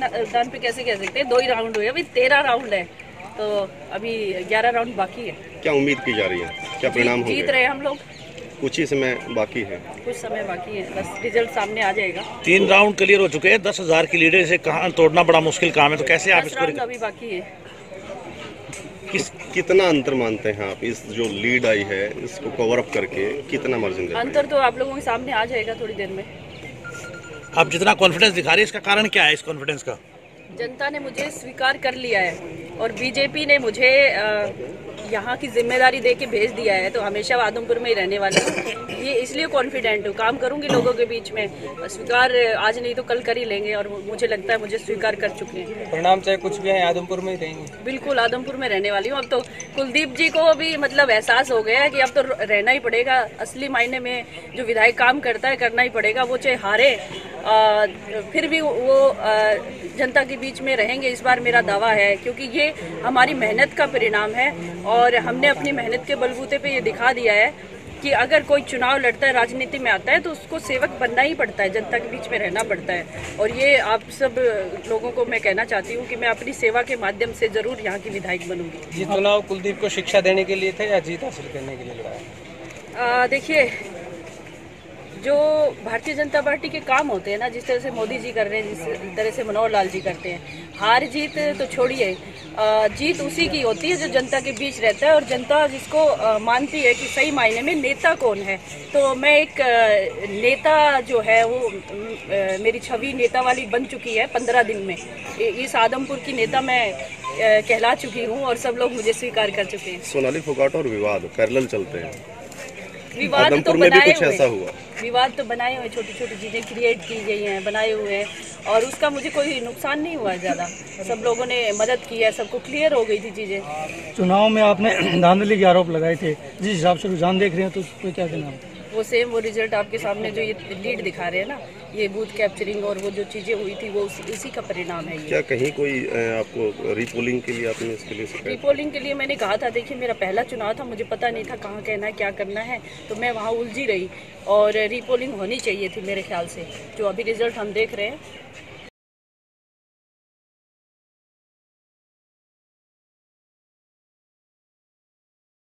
दान पे कैसे कह सकते हैं, 2 ही राउंड हुए, अभी 13 राउंड है तो अभी 11 राउंड बाकी है। क्या उम्मीद की जा रही है, क्या परिणाम जीत रहे हैं हम लोग? कुछ ही समय बाकी है, कुछ समय बाकी है, बस रिजल्ट सामने आ जाएगा। 3 राउंड क्लियर हो चुके हैं, 10,000 की लीडर से कहाँ तोड़ना बड़ा मुश्किल काम है, तो कैसे आप इसको? अभी बाकी है। कितना अंतर मानते हैं आप इस जो लीड आई है इसको कवर अप करके कितना मार्जिन? अंतर तो आप लोगों के सामने आ जाएगा थोड़ी देर में। आप जितना कॉन्फिडेंस दिखा रही है इसका कारण क्या है? इस कॉन्फिडेंस का जनता ने मुझे स्वीकार कर लिया है और बीजेपी ने मुझे यहाँ की जिम्मेदारी दे के भेज दिया है, तो हमेशा आदमपुर में ही रहने वाला हूँ। ये इसलिए कॉन्फिडेंट हूँ, काम करूँगी लोगों के बीच में, स्वीकार आज नहीं तो कल कर ही लेंगे और मुझे लगता है मुझे स्वीकार कर चुके हैं। परिणाम चाहे कुछ भी है आदमपुर में ही रहेंगे। बिल्कुल आदमपुर में रहने वाली हूँ। अब तो कुलदीप जी को भी मतलब एहसास हो गया है कि अब तो रहना ही पड़ेगा, असली मायने में जो विधायक काम करता है करना ही पड़ेगा, वो चाहे हारे फिर भी वो जनता के बीच में रहेंगे। इस बार मेरा दावा है क्योंकि ये हमारी मेहनत का परिणाम है और हमने अपनी मेहनत के बलबूते पे ये दिखा दिया है कि अगर कोई चुनाव लड़ता है, राजनीति में आता है तो उसको सेवक बनना ही पड़ता है, जनता के बीच में रहना पड़ता है। और ये आप सब लोगों को मैं कहना चाहती हूँ कि मैं अपनी सेवा के माध्यम से जरूर यहाँ की विधायक बनूंगी। ये चुनाव कुलदीप को शिक्षा देने के लिए थे या जीत हासिल करने के लिए लड़ा? देखिए, जो भारतीय जनता पार्टी के काम होते हैं ना, जिस तरह से मोदी जी कर रहे हैं, जिस तरह से मनोहर लाल जी करते हैं, हार जीत तो छोड़िए, जीत उसी की होती है जो जनता के बीच रहता है और जनता जिसको मानती है कि सही मायने में नेता कौन है। तो मैं एक नेता जो है वो मेरी छवि नेता वाली बन चुकी है 15 दिन में। इस आदमपुर की नेता मैं कहला चुकी हूँ और सब लोग मुझे स्वीकार कर चुके हैं। सोनाली फोगाट और विवाद पैरेलल चलते हैं, विवाद तो बनाए हुए, विवाद तो बनाए हुए, छोटी छोटी चीज़ें क्रिएट की गई हैं, बनाए हुए हैं और उसका मुझे कोई नुकसान नहीं हुआ ज़्यादा, सब लोगों ने मदद की है, सबको क्लियर हो गई थी चीज़ें। चुनाव में आपने धांधली के आरोप लगाए थे, जिस हिसाब से रुझान देख रहे हैं तो उसको क्या कहना? वो सेम वो रिजल्ट आपके सामने जो ये लीड दिखा रहे हैं ना, ये बूथ कैप्चरिंग और वो जो चीज़ें हुई थी वो इसी का परिणाम है। क्या कहीं कोई आपको रीपोलिंग के लिए आपने इसके लिए शिकायत? रीपोलिंग के लिए मैंने कहा था, देखिए मेरा पहला चुनाव था, मुझे पता नहीं था कहाँ कहना है क्या करना है, तो मैं वहाँ उलझी रही और रीपोलिंग होनी चाहिए थी मेरे ख्याल से, जो अभी रिजल्ट हम देख रहे हैं।